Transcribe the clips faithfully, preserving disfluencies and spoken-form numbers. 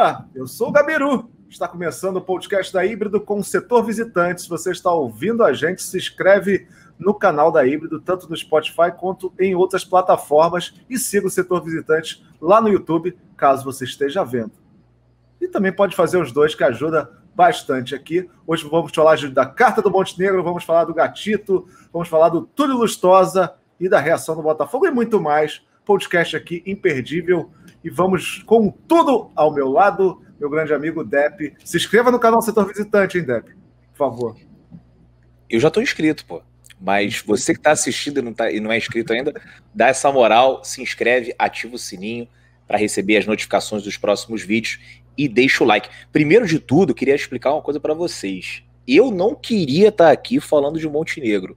galera, eu sou o Gabiru, está começando o podcast da Híbrido com o Setor Visitante. Se você está ouvindo a gente, se inscreve no canal da Híbrido, tanto no Spotify quanto em outras plataformas, e siga o Setor Visitante lá no YouTube, caso você esteja vendo. E também pode fazer os dois, que ajuda bastante aqui. Hoje vamos falar da Carta do Montenegro, vamos falar do Gatito, vamos falar do Túlio Lustosa e da reação do Botafogo e muito mais. Podcast aqui imperdível. E vamos com tudo ao meu lado, meu grande amigo Depp. Se inscreva no canal Setor Visitante, hein, Depp? Por favor. Eu já estou inscrito, pô. Mas você que está assistindo e não, tá, e não é inscrito ainda, dá essa moral, se inscreve, ativa o sininho para receber as notificações dos próximos vídeos e deixa o like. Primeiro de tudo, queria explicar uma coisa para vocês. Eu não queria estar aqui falando de Montenegro.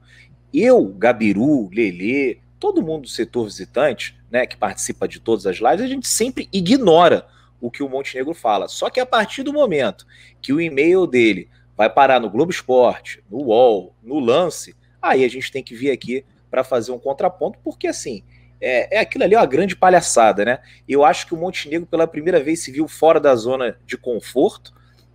Eu, Gabiru, Lelê, todo mundo do Setor Visitante, né, que participa de todas as lives, a gente sempre ignora o que o Montenegro fala. Só que a partir do momento que o e-mail dele vai parar no Globo Esporte, no U O L, no Lance... aí a gente tem que vir aqui para fazer um contraponto, porque assim, é, é aquilo ali é uma grande palhaçada, né? Eu acho que o Montenegro pela primeira vez se viu fora da zona de conforto,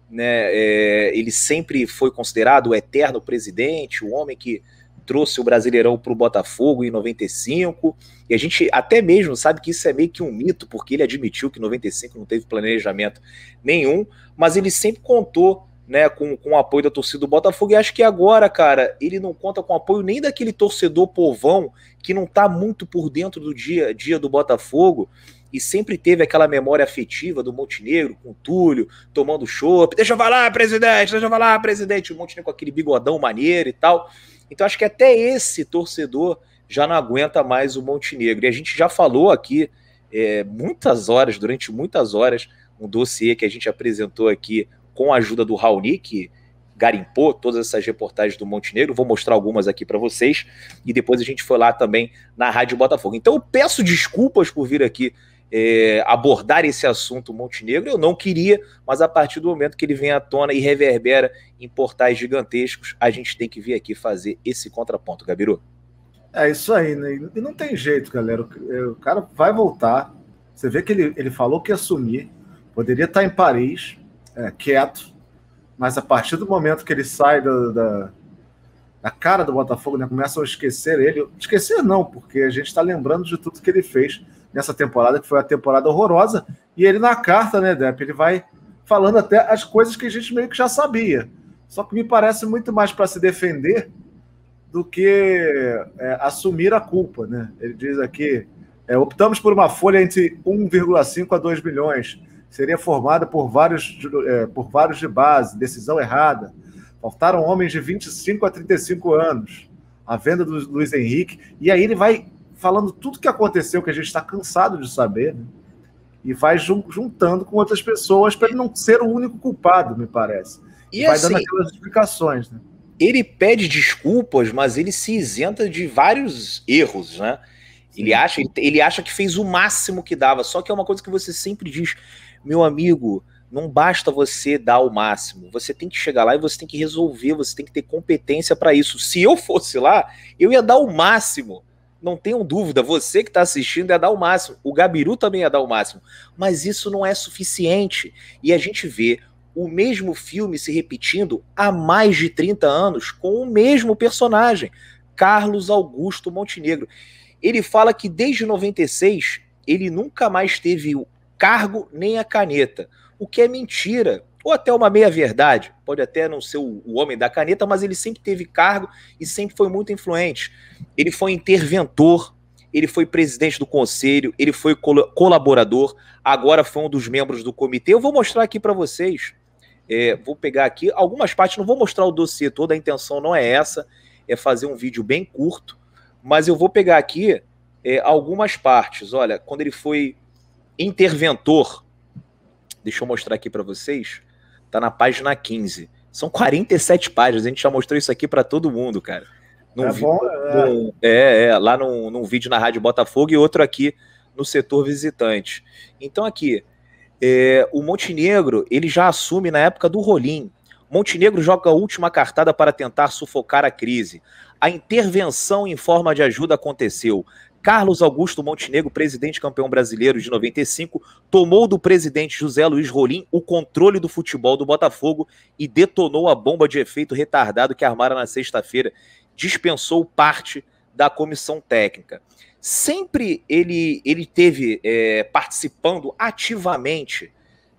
né? É, ele sempre foi considerado o eterno presidente, o homem que trouxe o Brasileirão para o Botafogo em noventa e cinco, e a gente até mesmo sabe que isso é meio que um mito, porque ele admitiu que em noventa e cinco não teve planejamento nenhum, mas ele sempre contou, né, com, com o apoio da torcida do Botafogo, e acho que agora, cara, ele não conta com apoio nem daquele torcedor povão que não tá muito por dentro do dia a dia do Botafogo, e sempre teve aquela memória afetiva do Montenegro com o Túlio, tomando chopp, deixa eu falar, presidente, deixa eu falar, presidente, o Montenegro com aquele bigodão maneiro e tal. Então acho que até esse torcedor já não aguenta mais o Montenegro, e a gente já falou aqui é, muitas horas, durante muitas horas, um dossiê que a gente apresentou aqui com a ajuda do Rauli, que garimpou todas essas reportagens do Montenegro. Vou mostrar algumas aqui para vocês. E depois a gente foi lá também na Rádio Botafogo. Então eu peço desculpas por vir aqui é, abordar esse assunto Montenegro. Eu não queria, mas a partir do momento que ele vem à tona e reverbera em portais gigantescos, a gente tem que vir aqui fazer esse contraponto, Gabiru. É isso aí, né? E não tem jeito, galera. O cara vai voltar. Você vê que ele, ele falou que ia sumir. Poderia estar em Paris... É, quieto, mas a partir do momento que ele sai da, da, da cara do Botafogo, né, começam a esquecer ele, esquecer não, porque a gente está lembrando de tudo que ele fez nessa temporada, que foi uma temporada horrorosa, e ele na carta, né, Depp, ele vai falando até as coisas que a gente meio que já sabia, só que me parece muito mais para se defender do que é, assumir a culpa, né, ele diz aqui, é, optamos por uma folha entre um vírgula cinco a dois bilhões, seria formada por vários, é, por vários de base, decisão errada. Faltaram homens de vinte e cinco a trinta e cinco anos. A venda do Luiz Henrique. E aí ele vai falando tudo que aconteceu, que a gente está cansado de saber, né? E vai juntando com outras pessoas para ele não ser o único culpado, me parece. E vai assim, dando aquelas explicações, né? Ele pede desculpas, mas ele se isenta de vários erros, né? Ele acha, ele acha que fez o máximo que dava. Só que é uma coisa que você sempre diz... Meu amigo, não basta você dar o máximo, você tem que chegar lá e você tem que resolver, você tem que ter competência para isso. Se eu fosse lá, eu ia dar o máximo, não tenham dúvida, você que está assistindo ia dar o máximo, o Gabiru também ia dar o máximo, mas isso não é suficiente, e a gente vê o mesmo filme se repetindo há mais de trinta anos com o mesmo personagem, Carlos Augusto Montenegro. Ele fala que desde noventa e seis ele nunca mais teve o cargo nem a caneta, o que é mentira, ou até uma meia-verdade, pode até não ser o homem da caneta, mas ele sempre teve cargo e sempre foi muito influente. Ele foi interventor, ele foi presidente do conselho, ele foi colaborador, agora foi um dos membros do comitê. Eu vou mostrar aqui para vocês, é, vou pegar aqui algumas partes, não vou mostrar o dossiê todo, a intenção não é essa, é fazer um vídeo bem curto, mas eu vou pegar aqui é, algumas partes. Olha, quando ele foi interventor, deixa eu mostrar aqui para vocês, tá na página quinze, são quarenta e sete páginas, a gente já mostrou isso aqui para todo mundo, cara, num é, vi... bom, é... Num... é, é, lá num, num vídeo na Rádio Botafogo e outro aqui no Setor Visitante. Então aqui, é, o Montenegro, ele já assume na época do Rolim. Montenegro joga a última cartada para tentar sufocar a crise. A intervenção em forma de ajuda aconteceu. Carlos Augusto Montenegro, presidente campeão brasileiro de noventa e cinco, tomou do presidente José Luiz Rolim o controle do futebol do Botafogo e detonou a bomba de efeito retardado que armara na sexta-feira, dispensou parte da comissão técnica. Sempre ele, ele teve é, participando ativamente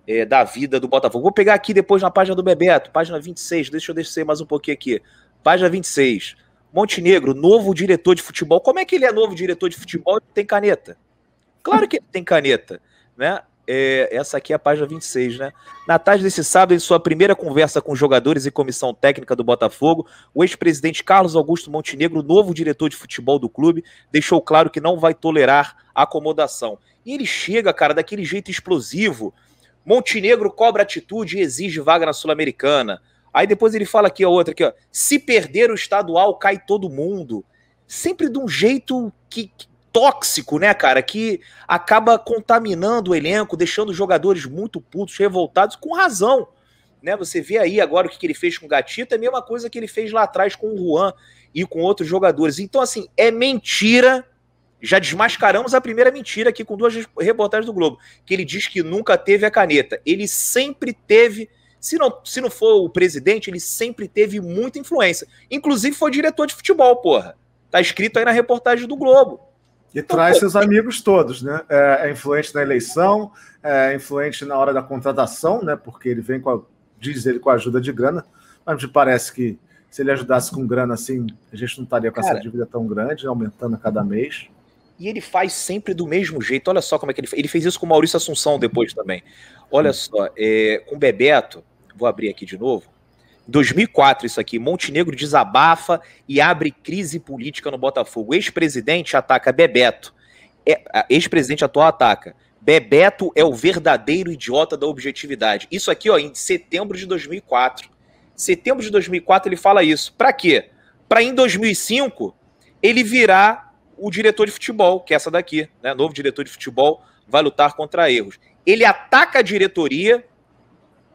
é, da vida do Botafogo. Vou pegar aqui depois na página do Bebeto, página vinte e seis, deixa eu descer mais um pouquinho aqui. Página vinte e seis, Montenegro, novo diretor de futebol. Como é que ele é novo diretor de futebol e tem caneta? Claro que ele tem caneta, né? É, essa aqui é a página vinte e seis, né? Na tarde desse sábado, em sua primeira conversa com jogadores e comissão técnica do Botafogo, o ex-presidente Carlos Augusto Montenegro, novo diretor de futebol do clube, deixou claro que não vai tolerar acomodação. E ele chega, cara, daquele jeito explosivo. Montenegro cobra atitude e exige vaga na Sul-Americana. Aí depois ele fala aqui, a outra aqui, ó. Se perder o estadual, cai todo mundo. Sempre de um jeito que... tóxico, né, cara, que acaba contaminando o elenco, deixando os jogadores muito putos, revoltados, com razão, né, você vê aí agora o que ele fez com o Gatito, é a mesma coisa que ele fez lá atrás com o Juan e com outros jogadores. Então, assim, é mentira, já desmascaramos a primeira mentira aqui com duas reportagens do Globo, que ele diz que nunca teve a caneta, ele sempre teve, se não, se não for o presidente, ele sempre teve muita influência, inclusive foi diretor de futebol, porra, tá escrito aí na reportagem do Globo. E traz seus amigos todos, né? É influente na eleição, é influente na hora da contratação, né? Porque ele vem com a, diz ele, com a ajuda de grana, mas me parece que se ele ajudasse com grana assim, a gente não estaria com, cara, essa dívida tão grande, aumentando a cada mês. E ele faz sempre do mesmo jeito, olha só como é que ele fez. Ele fez isso com o Maurício Assunção depois também. Olha só, é, com o Bebeto, vou abrir aqui de novo. dois mil e quatro, isso aqui, Montenegro desabafa e abre crise política no Botafogo. Ex-presidente ataca Bebeto. É, ex-presidente atual ataca. Bebeto é o verdadeiro idiota da objetividade. Isso aqui, ó, em setembro de dois mil e quatro. Setembro de dois mil e quatro ele fala isso. Pra quê? Pra em dois mil e cinco ele virar o diretor de futebol, que é essa daqui, né? Novo diretor de futebol, vai lutar contra erros. Ele ataca a diretoria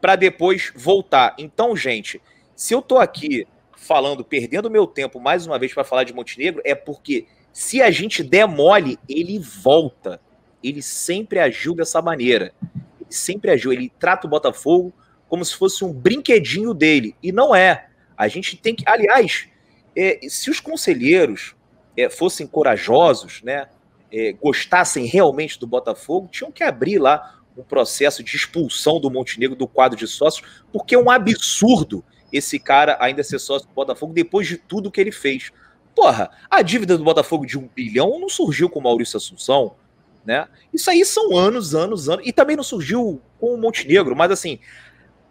para depois voltar. Então, gente, se eu tô aqui falando, perdendo meu tempo mais uma vez para falar de Montenegro, é porque se a gente der mole, ele volta. Ele sempre agiu dessa maneira. Ele sempre agiu. Ele trata o Botafogo como se fosse um brinquedinho dele. E não é. A gente tem que... Aliás, é, se os conselheiros é, fossem corajosos, né, é, gostassem realmente do Botafogo, tinham que abrir lá um processo de expulsão do Montenegro do quadro de sócios, porque é um absurdo esse cara ainda ser sócio do Botafogo depois de tudo que ele fez. Porra, a dívida do Botafogo de um bilhão não surgiu com o Maurício Assunção, né? Isso aí são anos, anos, anos. E também não surgiu com o Montenegro, mas assim,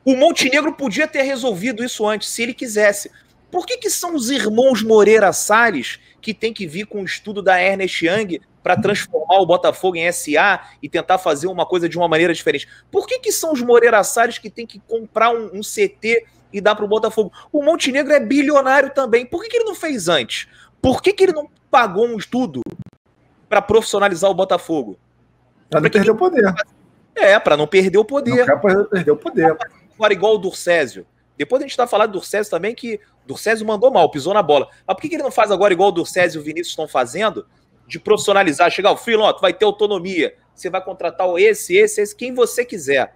o Montenegro podia ter resolvido isso antes, se ele quisesse. Por que que são os irmãos Moreira Salles que tem que vir com o estudo da Ernest Young para transformar o Botafogo em S A e tentar fazer uma coisa de uma maneira diferente? Por que que são os Moreira Salles que tem que comprar um, um C T e dar para o Botafogo? O Montenegro é bilionário também. Por que que ele não fez antes? Por que que ele não pagou um estudo para profissionalizar o Botafogo? Para não perder o poder. É, para não perder o poder. Não quer perder o poder. Agora, igual o Durcésio. Depois a gente tá falando do Durcésio também, que o Durcésio mandou mal, pisou na bola. Mas por que que ele não faz agora igual o Durcésio e o Vinícius estão fazendo? De profissionalizar, chegar ao freelon, tu vai ter autonomia, você vai contratar esse, esse, esse, quem você quiser.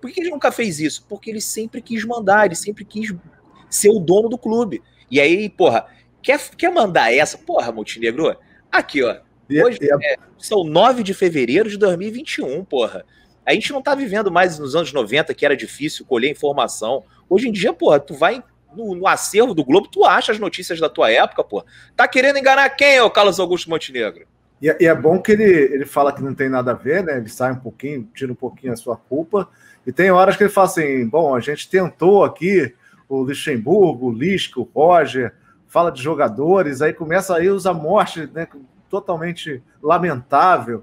Por que ele nunca fez isso? Porque ele sempre quis mandar, ele sempre quis ser o dono do clube. E aí, porra, quer, quer mandar essa? Porra, Montenegro, aqui, ó, hoje é, são nove de fevereiro de dois mil e vinte e um, porra. A gente não tá vivendo mais nos anos noventa, que era difícil colher informação. Hoje em dia, porra, tu vai no, no acervo do Globo, tu acha as notícias da tua época, porra. Tá querendo enganar quem, ô Carlos Augusto Montenegro? E, e é bom que ele, ele fala que não tem nada a ver, né? Ele sai um pouquinho, tira um pouquinho a sua culpa. E tem horas que ele fala assim, bom, a gente tentou aqui o Luxemburgo, o Lisca, o Roger, fala de jogadores, aí começa aí os amortes, né? Totalmente lamentável.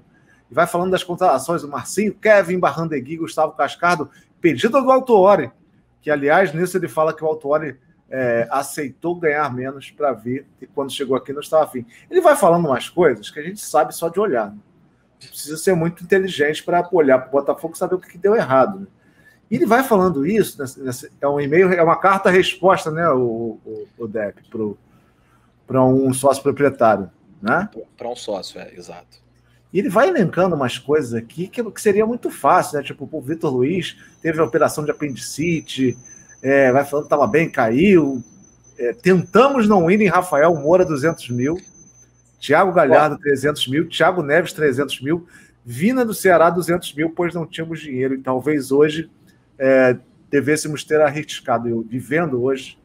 E vai falando das contratações do Marcinho, Kevin, Barrandegui, Gustavo Cascardo, pedido do Autuori, que, aliás, nisso ele fala que o Autuori é, aceitou ganhar menos para vir, e quando chegou aqui não estava afim. Ele vai falando umas coisas que a gente sabe só de olhar. Né? Precisa ser muito inteligente para olhar para o Botafogo e saber o que deu errado. Né? E ele vai falando isso, nessa, é um e-mail, é uma carta-resposta, né, o, o, o D E P, para um sócio proprietário. né? Para um sócio, é, exato. E ele vai elencando umas coisas aqui que, que seria muito fácil, né? Tipo, o Vitor Luiz teve a operação de apendicite, é, vai falando que estava bem, caiu. É, tentamos não ir em Rafael Moura, duzentos mil. Thiago Galhardo, trezentos mil. Thiago Neves, trezentos mil. Vina do Ceará, duzentos mil, pois não tínhamos dinheiro. E talvez hoje é, devêssemos ter arriscado. Eu vivendo hoje,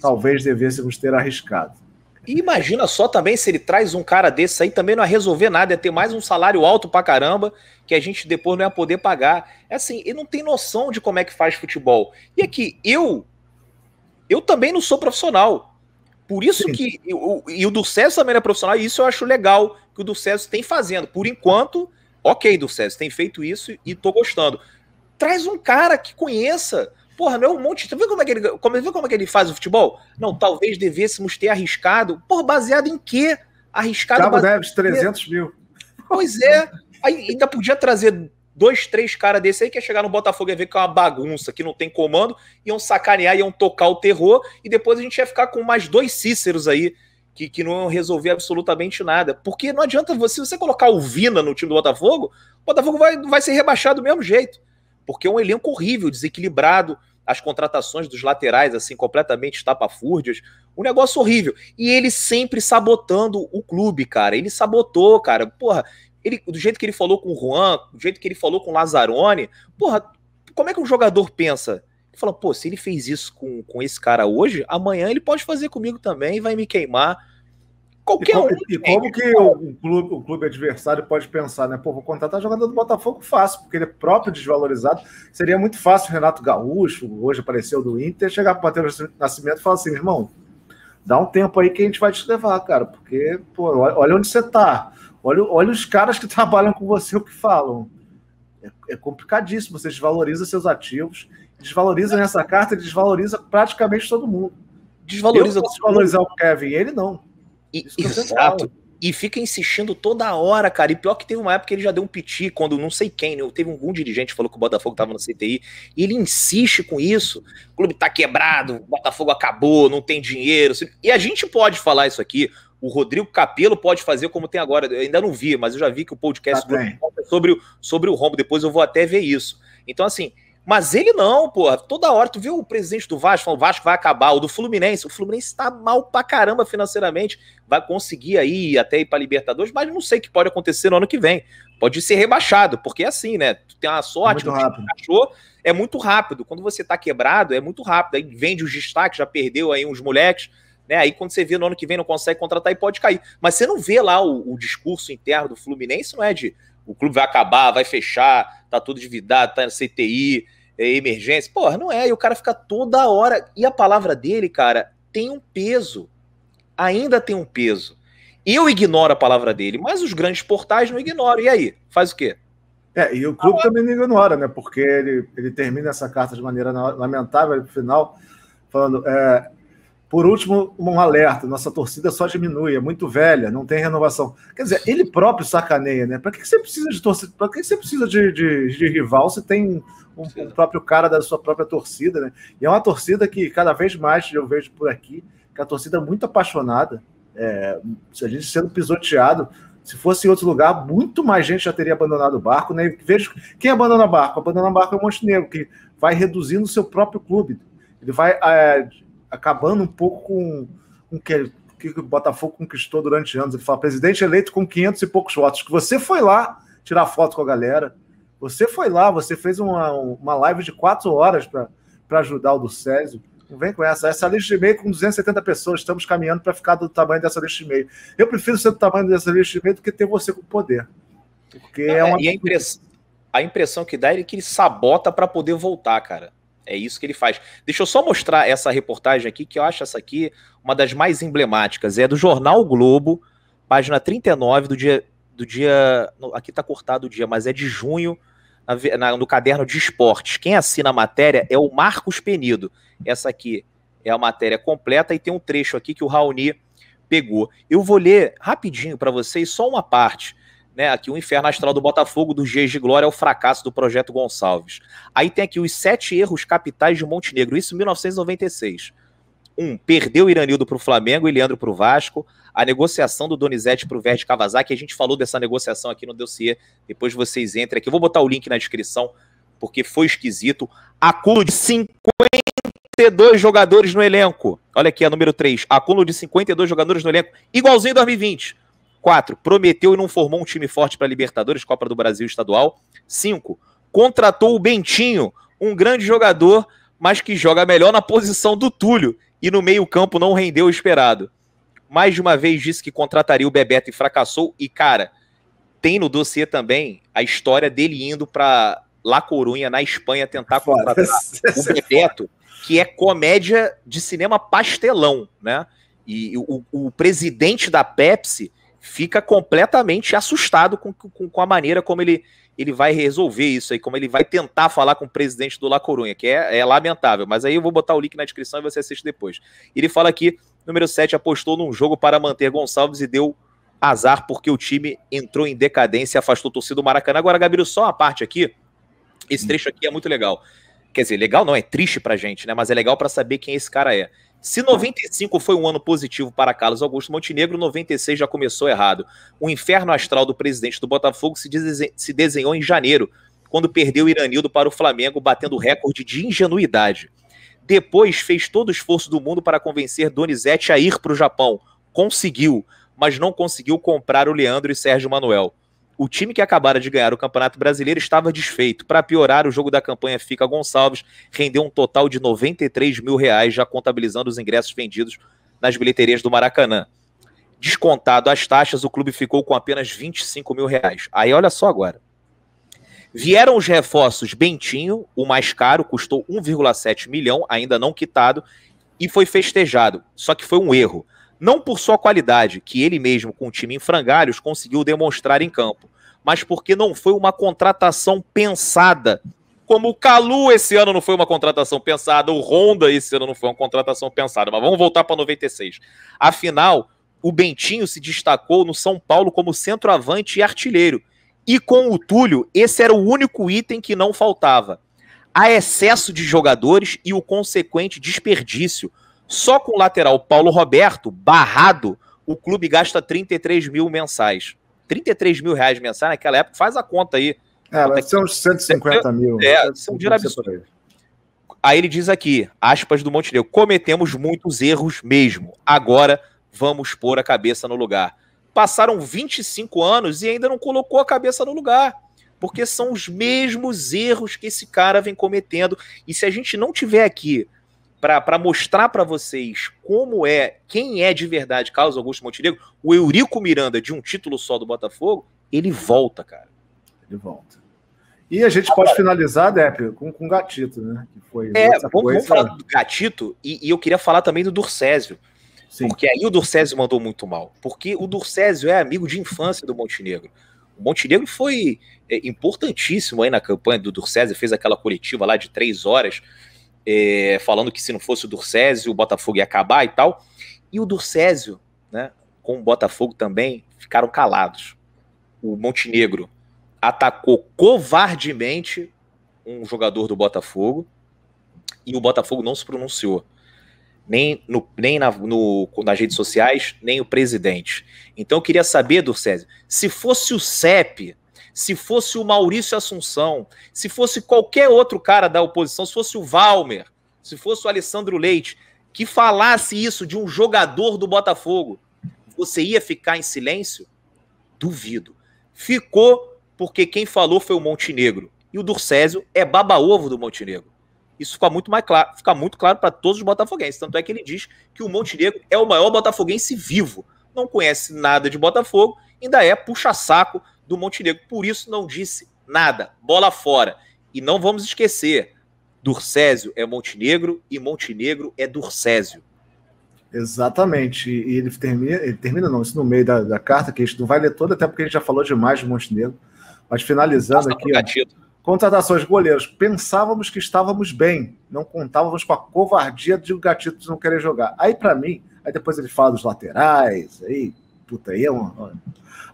talvez devêssemos ter arriscado. E imagina só também se ele traz um cara desse aí, também não ia resolver nada, ia ter mais um salário alto pra caramba, que a gente depois não ia poder pagar. É assim, ele não tem noção de como é que faz futebol. E aqui, eu eu também não sou profissional. Por isso Sim. que... Eu, eu, e o Durcésio também não é profissional, e isso eu acho legal que o Durcésio tem fazendo. Por enquanto, ok, Durcésio, tem feito isso e tô gostando. Traz um cara que conheça... Porra, não é um monte... Você viu como é que ele, como, viu como é que ele faz o futebol? Não, talvez devêssemos ter arriscado. Porra, baseado em quê? Arriscado... Cabo Neves, trezentos mil. Pois é. Aí ainda podia trazer dois, três caras desse aí que ia chegar no Botafogo e ver que é uma bagunça, que não tem comando, iam sacanear, iam tocar o terror, e depois a gente ia ficar com mais dois Cíceros aí, que, que não iam resolver absolutamente nada. Porque não adianta você... Se você colocar o Vina no time do Botafogo, o Botafogo vai, vai ser rebaixado do mesmo jeito. Porque é um elenco horrível, desequilibrado, as contratações dos laterais, assim, completamente estapafúrdias, um negócio horrível. E ele sempre sabotando o clube, cara. Ele sabotou, cara. Porra, ele, do jeito que ele falou com o Juan, do jeito que ele falou com o Lazzaroni, porra, como é que um jogador pensa? Ele fala, pô, se ele fez isso com, com esse cara hoje, amanhã ele pode fazer comigo também, vai me queimar. Qualquer um. E como que o clube, o clube adversário pode pensar, né? Pô, vou contratar jogador do Botafogo fácil, porque ele é próprio desvalorizado. Seria muito fácil o Renato Gaúcho, hoje apareceu do Inter, chegar para o Matheus Nascimento e falar assim, irmão, dá um tempo aí que a gente vai te levar, cara, porque, pô, olha onde você tá, olha, olha os caras que trabalham com você, o que falam. É, é complicadíssimo, você desvaloriza seus ativos, desvaloriza nessa carta, desvaloriza praticamente todo mundo. Desvaloriza. Eu posso desvalorizar o Kevin, ele não. E, exato, e fica insistindo toda hora, cara, e pior que teve uma época que ele já deu um piti, quando não sei quem, né? Teve algum dirigente que falou que o Botafogo tava na C T I, e ele insiste com isso, o clube tá quebrado, o Botafogo acabou, não tem dinheiro, e a gente pode falar isso aqui, o Rodrigo Capello pode fazer como tem agora, eu ainda não vi, mas eu já vi que o podcast tá é sobre, sobre o rombo, depois eu vou até ver isso, então assim... Mas ele não, porra, toda hora, tu viu o presidente do Vasco, o Vasco vai acabar, o do Fluminense, o Fluminense tá mal pra caramba financeiramente, vai conseguir aí até ir pra Libertadores, mas não sei o que pode acontecer no ano que vem, pode ser rebaixado, porque é assim, né, tu tem uma sorte, é muito rápido. Achou, é muito rápido, quando você tá quebrado, é muito rápido, aí vende os destaques, já perdeu aí uns moleques, né, aí quando você vê no ano que vem não consegue contratar e pode cair, mas você não vê lá o, o discurso interno do Fluminense, não é de o clube vai acabar, vai fechar, tá tudo endividado, tá na C T I, é emergência. Porra, não é. E o cara fica toda hora... E a palavra dele, cara, tem um peso. Ainda tem um peso. Eu ignoro a palavra dele, mas os grandes portais não ignoram. E aí? Faz o quê? É, e o clube ah, também não ignora, né? Porque ele, ele termina essa carta de maneira lamentável, no final, falando... É... Por último, um alerta, nossa torcida só diminui, é muito velha, não tem renovação. Quer dizer, ele próprio sacaneia, né? Para que você precisa de torcida? Para que você precisa de, de, de rival se tem um, um próprio cara da sua própria torcida, né? E é uma torcida que cada vez mais eu vejo por aqui, que é a torcida muito apaixonada, é, a gente sendo pisoteado, se fosse em outro lugar, muito mais gente já teria abandonado o barco, né? Vejo quem abandona barco? Abandona barco é o Montenegro, que vai reduzindo o seu próprio clube. Ele vai... É, acabando um pouco com o que, que o Botafogo conquistou durante anos. Ele fala, presidente eleito com quinhentos e poucos votos, que você foi lá tirar foto com a galera, você foi lá, você fez uma, uma live de quatro horas para ajudar o Durcésio. Não vem com essa. Essa lista de e-mail com duzentas e setenta pessoas, estamos caminhando para ficar do tamanho dessa lista de e-mail. Eu prefiro ser do tamanho dessa lista de e-mail do que ter você com poder. Porque Não, é uma... E a impressão, a impressão que dá é que ele sabota para poder voltar, cara. É isso que ele faz. Deixa eu só mostrar essa reportagem aqui, que eu acho essa aqui uma das mais emblemáticas. É do Jornal Globo, página trinta e nove, do dia... Do dia aqui tá cortado o dia, mas é de junho, na, na, no caderno de esportes. Quem assina a matéria é o Marcos Penido. Essa aqui é a matéria completa e tem um trecho aqui que o Raoni pegou. Eu vou ler rapidinho para vocês só uma parte. Né, aqui o inferno astral do Botafogo dos dias de glória é o fracasso do projeto Gonçalves. Aí tem aqui os sete erros capitais de Montenegro, isso em mil novecentos e noventa e seis. Um, perdeu Iranildo para o Flamengo e Leandro para o Vasco. a negociação do Donizete para o Verde Kawasaki. A gente falou dessa negociação aqui no dossiê, depois vocês entrem aqui. Eu vou botar o link na descrição, porque foi esquisito. Acúmulo de cinquenta e dois jogadores no elenco. Olha aqui, a número três. Acúmulo de cinquenta e dois jogadores no elenco, igualzinho em dois mil e vinte. quatro. Prometeu e não formou um time forte para Libertadores, Copa do Brasil estadual. cinco. Contratou o Bentinho, um grande jogador, mas que joga melhor na posição do Túlio e no meio-campo não rendeu o esperado. Mais de uma vez disse que contrataria o Bebeto e fracassou. E, cara, tem no dossiê também a história dele indo para La Coruña, na Espanha, tentar contratar o Bebeto, que é comédia de cinema pastelão, né? E o, o presidente da Pepsi fica completamente assustado com, com, com a maneira como ele, ele vai resolver isso aí, como ele vai tentar falar com o presidente do La Coruña, que é, é lamentável. Mas aí eu vou botar o link na descrição e você assiste depois. Ele fala aqui, número sete, apostou num jogo para manter Gonçalves e deu azar porque o time entrou em decadência e afastou o torcido do Maracanã. Agora, Gabriel, só uma parte aqui, esse trecho aqui é muito legal. Quer dizer, legal não, é triste pra gente, né? Mas é legal pra saber quem esse cara é. Se noventa e cinco foi um ano positivo para Carlos Augusto Montenegro, noventa e seis já começou errado. O inferno astral do presidente do Botafogo se desenhou em janeiro, quando perdeu o Iranildo para o Flamengo, batendo recorde de ingenuidade. Depois fez todo o esforço do mundo para convencer Donizete a ir para o Japão. Conseguiu, mas não conseguiu comprar o Leandro e Sérgio Manuel. O time que acabara de ganhar o Campeonato Brasileiro estava desfeito. Para piorar, o jogo da campanha Fica Gonçalves rendeu um total de noventa e três mil reais, já contabilizando os ingressos vendidos nas bilheterias do Maracanã. Descontado as taxas, o clube ficou com apenas vinte e cinco mil reais. Aí olha só agora. Vieram os reforços Bentinho, o mais caro, custou um vírgula sete milhão, ainda não quitado, e foi festejado. Só que foi um erro. Não por sua qualidade, que ele mesmo, com o time em frangalhos, conseguiu demonstrar em campo, mas porque não foi uma contratação pensada. Como o Calu esse ano não foi uma contratação pensada, o Honda esse ano não foi uma contratação pensada. Mas vamos voltar para noventa e seis. Afinal, o Bentinho se destacou no São Paulo como centroavante e artilheiro. E com o Túlio, esse era o único item que não faltava. Há excesso de jogadores e o consequente desperdício. Só com o lateral Paulo Roberto, barrado, o clube gasta trinta e três mil mensais. trinta e três mil reais mensais naquela época, faz a conta aí. É, mas são uns cento e cinquenta mil. É, são um dinheiro absurdo. Aí ele diz aqui, aspas do Montenegro, cometemos muitos erros mesmo. Agora vamos pôr a cabeça no lugar. Passaram vinte e cinco anos e ainda não colocou a cabeça no lugar. Porque são os mesmos erros que esse cara vem cometendo. E se a gente não tiver aqui para mostrar para vocês como é, quem é de verdade Carlos Augusto Montenegro, o Eurico Miranda de um título só do Botafogo, ele volta, cara. Ele volta. E a gente ah, pode cara. finalizar, Dépio, com o Gatito, né? Que foi é, vamos, coisa... vamos falar do Gatito e, e eu queria falar também do Durcésio. Sim. Porque aí o Durcésio mandou muito mal. Porque o Durcésio é amigo de infância do Montenegro. O Montenegro foi importantíssimo aí na campanha do Durcésio, fez aquela coletiva lá de três horas, É, falando que se não fosse o Durcésio, o Botafogo ia acabar e tal. E o Durcésio, né, com o Botafogo também, ficaram calados. O Montenegro atacou covardemente um jogador do Botafogo e o Botafogo não se pronunciou. Nem, no, nem na, no, nas redes sociais, nem o presidente. Então eu queria saber, Durcésio, se fosse o C E P... se fosse o Maurício Assunção, se fosse qualquer outro cara da oposição, se fosse o Valmer, se fosse o Alessandro Leite, que falasse isso de um jogador do Botafogo, você ia ficar em silêncio? Duvido. Ficou porque quem falou foi o Montenegro. E o Durcésio é baba-ovo do Montenegro. Isso fica muito mais claro, fica muito claro para todos os botafoguenses. Tanto é que ele diz que o Montenegro é o maior botafoguense vivo. Não conhece nada de Botafogo, ainda é puxa-saco do Montenegro, por isso não disse nada, bola fora. E não vamos esquecer, Durcésio é Montenegro e Montenegro é Durcésio. Exatamente, e ele termina, ele termina não, isso no meio da, da carta, que a gente não vai ler toda, até porque a gente já falou demais do Montenegro, mas finalizando aqui, ó, contratações, goleiros, pensávamos que estávamos bem, não contávamos com a covardia de o Gatito de não querer jogar. Aí para mim, aí depois ele fala dos laterais, aí puta, aí é uma...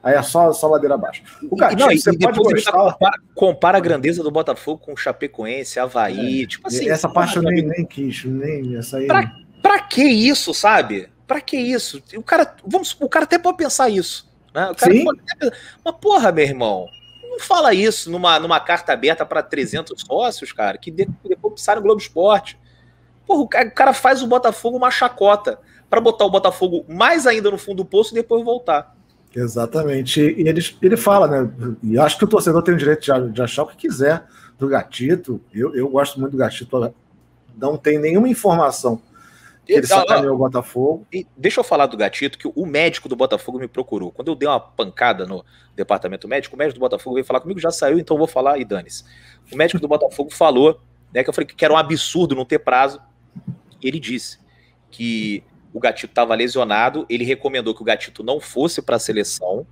Aí é só, só ladeira abaixo. O Gatito, não, você pode gostar... Compara, compara a grandeza do Botafogo com o Chapecoense, Avaí, é, tipo assim... Essa parte eu nem, nem quis, nem... Essa aí... pra, pra que isso, sabe? Pra que isso? O cara, vamos, o cara até pode pensar isso, né? O cara pode até pensar, mas porra, meu irmão, não fala isso numa, numa carta aberta para trezentos sócios, cara, que depois sai no Globo Esporte. Porra, o cara faz o Botafogo uma chacota para botar o Botafogo mais ainda no fundo do poço e depois voltar. Exatamente. E ele, ele fala, né? E acho que o torcedor tem o direito de, de achar o que quiser do Gatito. Eu, eu gosto muito do Gatito. Não tem nenhuma informação que ele sacaneou o Botafogo. E deixa eu falar do Gatito, que o médico do Botafogo me procurou. Quando eu dei uma pancada no departamento médico, o médico do Botafogo veio falar comigo, já saiu, então eu vou falar e dane-se. O médico do Botafogo falou, né, que eu falei que era um absurdo não ter prazo. Ele disse que o Gatito estava lesionado, ele recomendou que o Gatito não fosse para a seleção,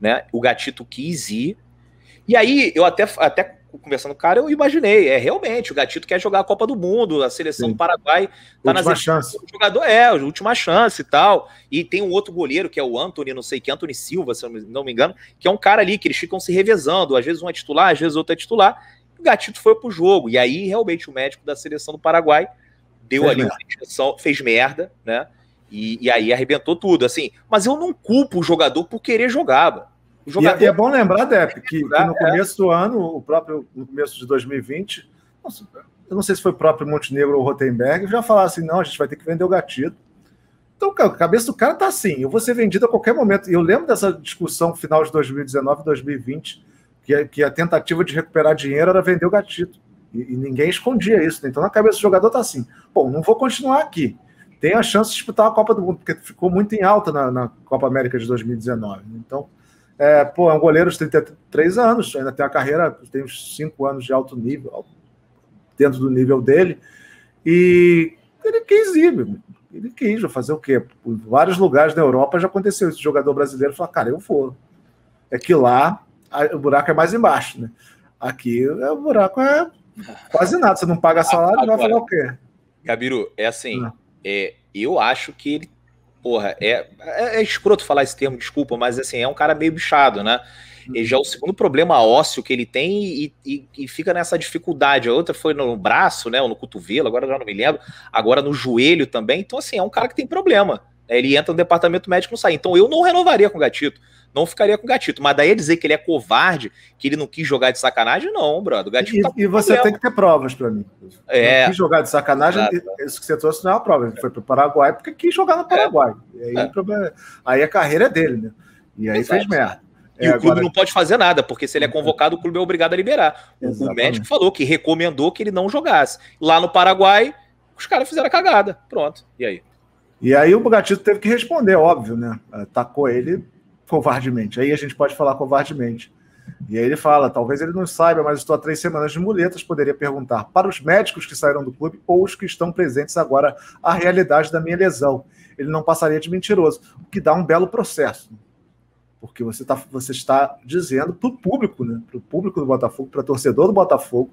né? O Gatito quis ir. E aí, eu até, até conversando com o cara, eu imaginei, é realmente, o Gatito quer jogar a Copa do Mundo, a seleção Sim. do Paraguai tá nas últimas jogador é, última chance e tal. E tem um outro goleiro, que é o Anthony, não sei que, Anthony Silva, se eu não me engano, que é um cara ali que eles ficam se revezando, às vezes um é titular, às vezes outro é titular. O Gatito foi pro jogo. E aí, realmente, o médico da seleção do Paraguai deu fez ali merda. uma injeção, fez merda, né? E, e aí arrebentou tudo, assim. Mas eu não culpo o jogador por querer jogar. O jogador... E é bom lembrar, Depp, que, que no começo do ano, o próprio, no começo de dois mil e vinte, nossa, eu não sei se foi o próprio Montenegro ou Rotenberg, já falaram assim, não, a gente vai ter que vender o Gatito. Então, a cabeça do cara tá assim, eu vou ser vendido a qualquer momento. E eu lembro dessa discussão final de dois mil e dezenove, dois mil e vinte, que a, que a tentativa de recuperar dinheiro era vender o Gatito. E, e ninguém escondia isso. Então, na cabeça do jogador tá assim, bom, não vou continuar aqui. Tem a chance de disputar a Copa do Mundo, porque ficou muito em alta na, na Copa América de dois mil e dezenove. Então, é, pô, é um goleiro de trinta e três anos, ainda tem uma carreira, tem uns cinco anos de alto nível, dentro do nível dele, e ele quis ir, meu. Ele quis, vai fazer o quê? Em vários lugares da Europa já aconteceu isso, o jogador brasileiro fala, cara, eu vou. É que lá a, o buraco é mais embaixo, né? Aqui é, o buraco é quase nada, você não paga salário, agora, vai falar o quê? Gabiru, é assim... É. É, eu acho que ele, porra, é, é, é escroto falar esse termo, desculpa, mas assim, é um cara meio bichado, né? Ele já é o segundo problema ósseo que ele tem e, e, e fica nessa dificuldade. A outra foi no braço, né? Ou no cotovelo, agora eu já não me lembro. Agora no joelho também. Então, assim, é um cara que tem problema. Ele entra no departamento médico e não sai. Então, eu não renovaria com o Gatito. Não ficaria com o Gatito. Mas daí dizer que ele é covarde, que ele não quis jogar de sacanagem, não, brother. O Gatito e, tá e você problema. tem que ter provas para mim. É. Não quis jogar de sacanagem, Exato. isso que você trouxe não é uma prova. Ele foi para o Paraguai porque quis jogar no Paraguai. É. E aí, é. problema... aí a carreira é dele, né? E aí Exato. fez merda. E é, o clube agora... não pode fazer nada, porque se ele é convocado, o clube é obrigado a liberar. Exatamente. O médico falou que recomendou que ele não jogasse. Lá no Paraguai, os caras fizeram a cagada. Pronto. E aí? E aí o Gatito teve que responder, óbvio, né? Atacou ele covardemente. Aí a gente pode falar covardemente. E aí ele fala, talvez ele não saiba, mas estou há três semanas de muletas, poderia perguntar para os médicos que saíram do clube ou os que estão presentes agora a realidade da minha lesão. Ele não passaria de mentiroso, o que dá um belo processo. Porque você, tá, você está dizendo para o público, né? Para o público do Botafogo, para o torcedor do Botafogo,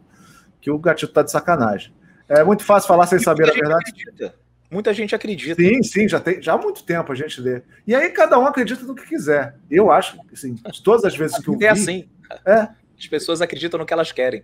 que o Gatito está de sacanagem. É muito fácil falar sem saber a verdade. Acredita. Muita gente acredita. Sim, sim, já, tem, já há muito tempo a gente lê. E aí cada um acredita no que quiser. Eu acho, assim, todas as vezes que eu vi... É assim. É. As pessoas acreditam no que elas querem.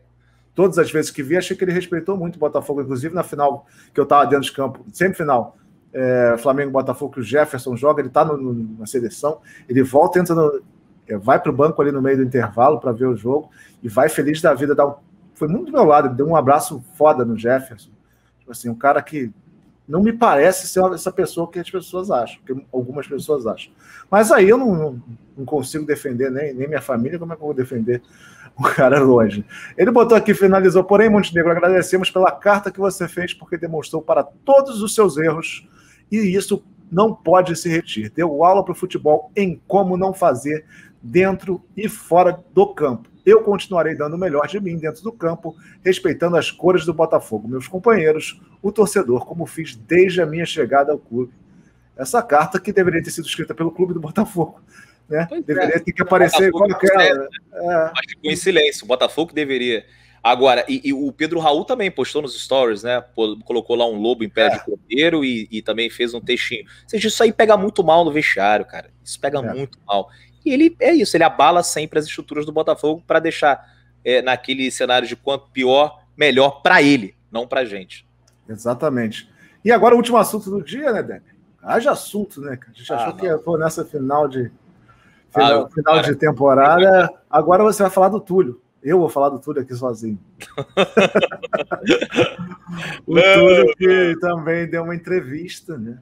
Todas as vezes que vi, achei que ele respeitou muito o Botafogo. Inclusive na final que eu estava dentro de campo, semifinal, é, Flamengo-Botafogo, que o Jefferson joga, ele está na seleção, ele volta, entra no, é, vai para o banco ali no meio do intervalo para ver o jogo e vai feliz da vida. Dá um, foi muito do meu lado, ele deu um abraço foda no Jefferson. Tipo assim, um cara que... Não me parece ser essa pessoa que as pessoas acham, que algumas pessoas acham. Mas aí eu não, não, não consigo defender, nem, nem minha família, como é que eu vou defender o cara longe? Ele botou aqui, finalizou, porém, Montenegro, agradecemos pela carta que você fez, porque demonstrou para todos os seus erros, e isso não pode se repetir. Deu aula para o futebol em como não fazer dentro e fora do campo. Eu continuarei dando o melhor de mim dentro do campo, respeitando as cores do Botafogo, meus companheiros, o torcedor, como fiz desde a minha chegada ao clube. Essa carta que deveria ter sido escrita pelo clube do Botafogo, né? Pois deveria é. ter que aparecer igual aquela. É, né? é. Mas ficou em silêncio, o Botafogo deveria. Agora, e, e o Pedro Raul também postou nos stories, né? Colocou lá um lobo em pé é. de cordeiro e, e também fez um textinho. Ou seja, isso aí pega muito mal no vestiário, cara. Isso pega é. muito mal. E ele é isso, ele abala sempre as estruturas do Botafogo para deixar é, naquele cenário de quanto pior, melhor para ele, não para a gente. Exatamente. E agora o último assunto do dia, né, Débora? Haja assunto, né, cara? A gente ah, achou não. que pô, nessa final de final, ah, final de temporada. Agora você vai falar do Túlio. Eu vou falar do Túlio aqui sozinho. O Túlio que também deu uma entrevista, né?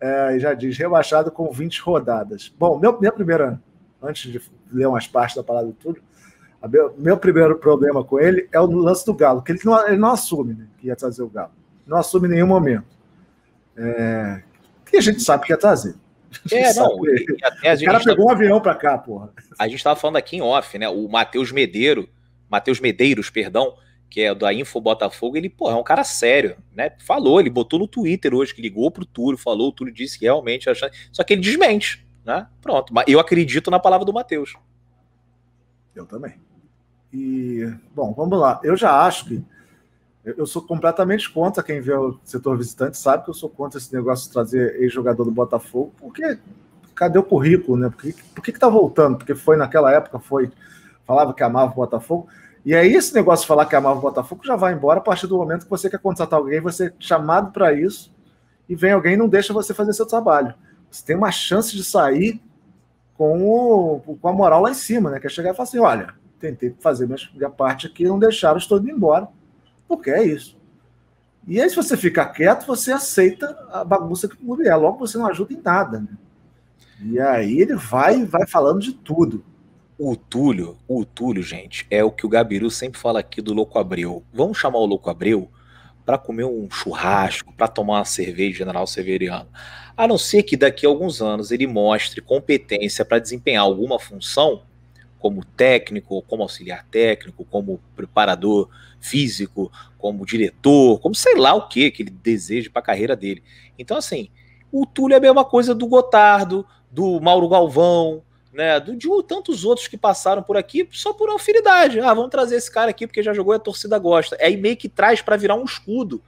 É, e já diz, rebaixado com vinte rodadas. Bom, meu, minha primeira, antes de ler umas partes da parada do Túlio, a meu, meu primeiro problema com ele é o lance do Galo, que ele não, ele não assume, né, que ia trazer o Galo. Não assume em nenhum momento. É, que a gente sabe que ia trazer. É, não, e até a gente o cara pegou tá... um avião pra cá, porra. A gente tava falando aqui em off, né? O Matheus Medeiro, Matheus Medeiros, perdão, que é da Info Botafogo, ele, porra, é um cara sério, né? Falou, ele botou no Twitter hoje, que ligou pro Túlio, falou, o Túlio disse que realmente... Achando... Só que ele desmente, né? Pronto, eu acredito na palavra do Matheus. Eu também. E, bom, vamos lá. Eu já acho que... Eu sou completamente contra, quem vê o setor visitante sabe que eu sou contra esse negócio de trazer ex-jogador do Botafogo, porque cadê o currículo, né? Por que, por que que tá voltando? Porque foi naquela época, foi falava que amava o Botafogo, e aí esse negócio de falar que amava o Botafogo já vai embora a partir do momento que você quer contratar alguém, você é chamado para isso, e vem alguém e não deixa você fazer seu trabalho. Você tem uma chance de sair com, o, com a moral lá em cima, né? Que é chegar e falar assim, olha, tentei fazer minha parte aqui, não deixaram, estou indo embora. Porque é isso. E aí, se você ficar quieto, você aceita a bagunça que o mundo é. Logo, você não ajuda em nada. Né? E aí, ele vai vai falando de tudo. O Túlio, o Túlio, gente, é o que o Gabiru sempre fala aqui do Louco Abreu. Vamos chamar o Louco Abreu para comer um churrasco, para tomar uma cerveja, General Severiano. A não ser que daqui a alguns anos ele mostre competência para desempenhar alguma função, como técnico, como auxiliar técnico, como preparador físico, como diretor, como sei lá o que que ele deseja para a carreira dele. Então, assim, o Túlio é a mesma coisa do Gotardo, do Mauro Galvão, né, do, de tantos outros que passaram por aqui só por afinidade. Ah, vamos trazer esse cara aqui porque já jogou e a torcida gosta. Aí meio que traz para virar um escudo.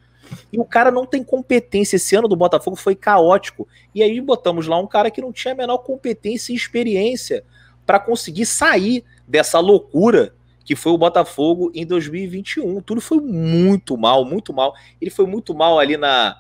E o cara não tem competência. Esse ano do Botafogo foi caótico. E aí botamos lá um cara que não tinha a menor competência e experiência para conseguir sair dessa loucura que foi o Botafogo em dois mil e vinte e um. O Túlio foi muito mal, muito mal. Ele foi muito mal ali na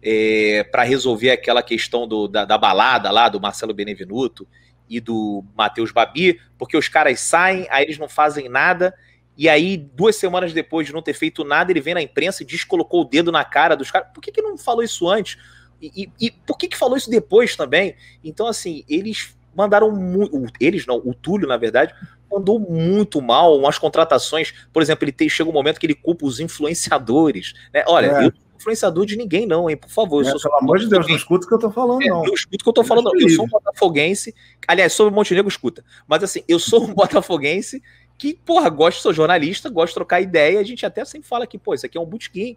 é, para resolver aquela questão do, da, da balada lá do Marcelo Benevenuto e do Matheus Babi, porque os caras saem, aí eles não fazem nada, e aí duas semanas depois de não ter feito nada, ele vem na imprensa e diz que colocou o dedo na cara dos caras. Por que que não falou isso antes? E, e, e por que que falou isso depois também? Então, assim, eles... mandaram muito, eles não, o Túlio, na verdade, mandou muito mal umas contratações. Por exemplo, ele tem, chega um momento que ele culpa os influenciadores, né? Olha, é. eu não sou influenciador de ninguém não, hein, por favor. É, eu sou pelo amor de Deus, não escuta o que eu tô falando, é, não. Não escuta o que eu tô Deus falando, não. Eu sou um botafoguense, aliás, sobre o Montenegro, escuta. Mas assim, eu sou um botafoguense que, porra, gosto, sou jornalista, gosto de trocar ideia, a gente até sempre fala que, pô, isso aqui é um botequim.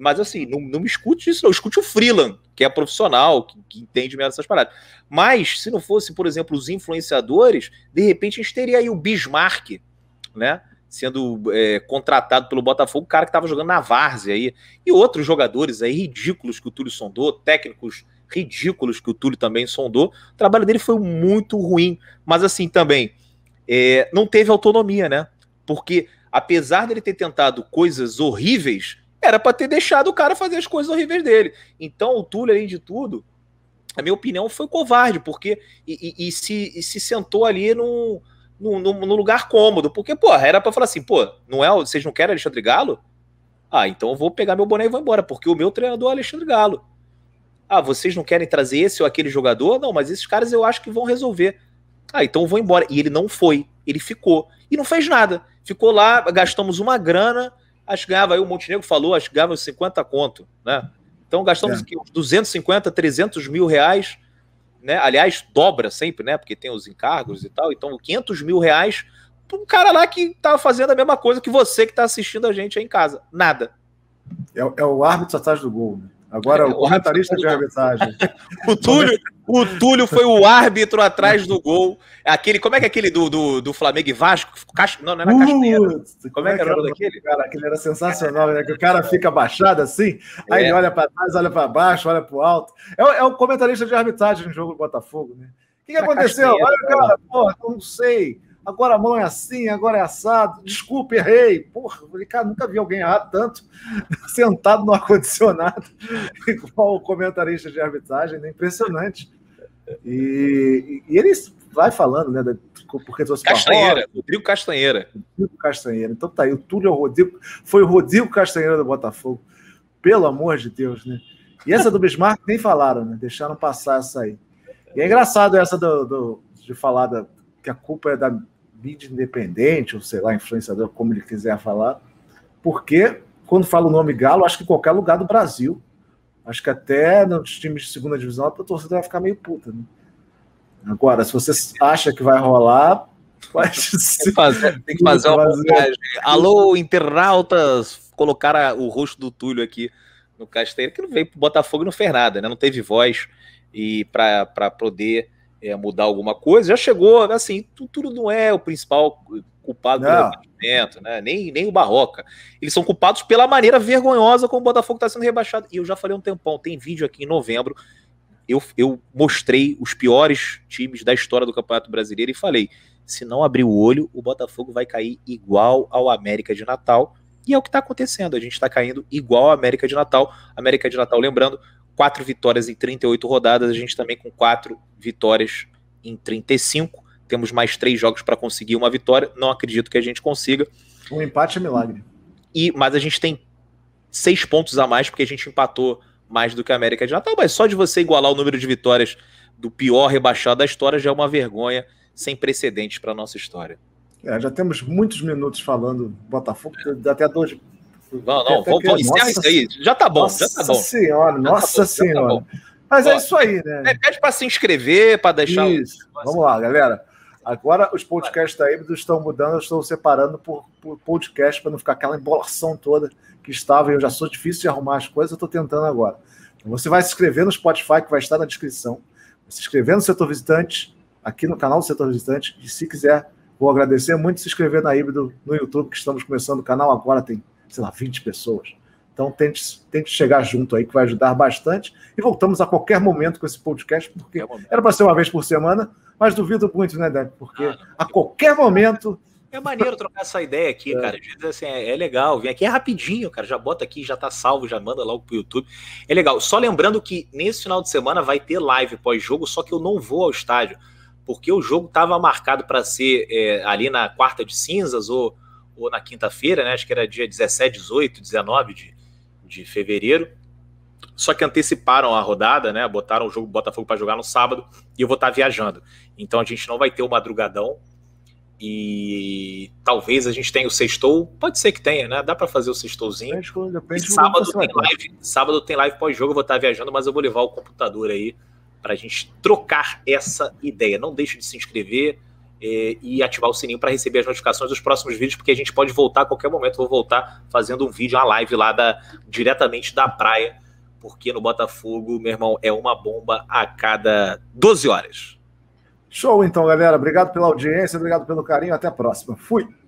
Mas assim, não, não me escute isso, não. Escute o Freeland, que é profissional, que, que entende melhor essas paradas. Mas, se não fosse, por exemplo, os influenciadores, de repente a gente teria aí o Bismarck, né? Sendo é, contratado pelo Botafogo, o cara que estava jogando na várzea aí. E outros jogadores aí ridículos que o Túlio sondou, técnicos ridículos que o Túlio também sondou. O trabalho dele foi muito ruim. Mas assim, também, é, não teve autonomia, né? Porque, apesar dele ter tentado coisas horríveis, era para ter deixado o cara fazer as coisas horríveis dele. Então, o Túlio, além de tudo, a minha opinião, foi covarde, porque e, e, e, se, e se sentou ali num, num, num lugar cômodo, porque, porra, era para falar assim, pô, não é, vocês não querem Alexandre Galo? Ah, então eu vou pegar meu boné e vou embora, porque o meu treinador é Alexandre Galo. Ah, vocês não querem trazer esse ou aquele jogador? Não, mas esses caras eu acho que vão resolver. Ah, então eu vou embora. E ele não foi, ele ficou. E não fez nada. Ficou lá, gastamos uma grana, acho que ganhava, aí o Montenegro falou, acho que ganhava cinquenta conto, né? Então gastamos é. aqui uns duzentos e cinquenta, trezentos mil reais, né? Aliás, dobra sempre, né? Porque tem os encargos e tal, então quinhentos mil reais para um cara lá que tá fazendo a mesma coisa que você que tá assistindo a gente aí em casa. Nada. É, é o árbitro atrás do gol, né? Agora é, o comentarista de arbitragem. o, Túlio, o Túlio foi o árbitro atrás do gol. Aquele, como é que é aquele do, do, do Flamengo e Vasco? Cacho, não, não era Castanheira. Uh, como, como é que era, era o daquele? Cara, aquele era sensacional, né? Que o cara fica abaixado assim, é. aí ele olha para trás, olha para baixo, olha para o alto. É, é o comentarista de arbitragem no jogo do Botafogo, né? O que, que aconteceu? Olha o cara, porra, não sei. agora a mão é assim, agora é assado, desculpa, errei. Porra, eu falei, cara, nunca vi alguém errar tanto sentado no ar-condicionado, igual o comentarista de arbitragem, né? Impressionante. E, e eles vai falando, né? Da, porque trouxe Castanheira, Roda, Rodrigo Castanheira. Rodrigo Castanheira. Então tá aí, o Túlio Rodrigo, foi o Rodrigo Castanheira do Botafogo. Pelo amor de Deus, né? E essa do Bismarck nem falaram, né? Deixaram passar essa aí. E é engraçado essa do, do, de falar da, que a culpa é da mídia independente, ou sei lá, influenciador, como ele quiser falar, porque quando fala o nome Galo, acho que em qualquer lugar do Brasil, acho que até nos times de segunda divisão, a torcida vai ficar meio puta, né? Agora, se você acha que vai rolar, faz... tem que fazer, tem que fazer uma montagem. Alô, internautas, colocaram o rosto do Túlio aqui no Castanheira, que não veio pro Botafogo e não fez nada, né? Não teve voz e para poder é, mudar alguma coisa. Já chegou, assim, Túlio não é o principal culpado do rebaixamento, né? Nem, nem o Barroca. Eles são culpados pela maneira vergonhosa como o Botafogo está sendo rebaixado. E eu já falei um tempão, tem vídeo aqui em novembro. Eu, eu mostrei os piores times da história do Campeonato Brasileiro e falei, se não abrir o olho, o Botafogo vai cair igual ao América de Natal. E é o que está acontecendo, a gente está caindo igual ao América de Natal. América de Natal, lembrando, quatro vitórias em trinta e oito rodadas, a gente também com quatro vitórias em trinta e cinco. Temos mais três jogos para conseguir uma vitória, não acredito que a gente consiga. Um empate é milagre. E, mas a gente tem seis pontos a mais, porque a gente empatou mais do que a América de Natal, mas só de você igualar o número de vitórias do pior rebaixado da história já é uma vergonha sem precedentes para a nossa história. É, já temos muitos minutos falando Botafogo, dá até dois... Não, não, vamos, que... encerra nossa... isso aí, já tá bom, nossa já tá bom. Senhora, já nossa tá bom, senhora, nossa tá senhora. Mas bom, é isso aí, né? É, pede para se inscrever, para deixar... Isso, o... vamos lá, galera. Agora os podcasts da Híbrido estão mudando, eu estou separando por, por podcast para não ficar aquela embolação toda que estava. Eu já sou difícil de arrumar as coisas, eu estou tentando agora. Então, você vai se inscrever no Spotify, que vai estar na descrição. Se inscrever no Setor Visitante, aqui no canal do Setor Visitante. E se quiser, vou agradecer muito se inscrever na Híbrido no YouTube, que estamos começando o canal agora, tem, sei lá, vinte pessoas. Então tente, tente chegar junto aí, que vai ajudar bastante. E voltamos a qualquer momento com esse podcast, porque era para ser uma vez por semana, mas duvido muito, né, Dani? Porque ah, a qualquer momento... É maneiro trocar essa ideia aqui, é. cara. Às vezes, assim, é, é legal. Vem aqui, é rapidinho, cara. Já bota aqui, já tá salvo, já manda logo pro YouTube. É legal. Só lembrando que nesse final de semana vai ter live pós-jogo, só que eu não vou ao estádio, porque o jogo estava marcado para ser é, ali na quarta de cinzas ou, ou na quinta-feira, né? Acho que era dia dezessete, dezoito, dezenove de... de fevereiro, só que anteciparam a rodada, né? Botaram o jogo do Botafogo para jogar no sábado e eu vou estar viajando. Então a gente não vai ter o madrugadão e talvez a gente tenha o sextou, pode ser que tenha, né? Dá para fazer o sextouzinho. Depende, depende e sábado tem live, sábado tem live pós-jogo, eu vou estar viajando, mas eu vou levar o computador aí para a gente trocar essa ideia. Não deixe de se inscrever é, e ativar o sininho para receber as notificações dos próximos vídeos, porque a gente pode voltar a qualquer momento. Vou voltar fazendo um vídeo, uma live lá da, diretamente da praia, porque no Botafogo, meu irmão, é uma bomba a cada doze horas. Show então, galera. Obrigado pela audiência, obrigado pelo carinho. Até a próxima. Fui!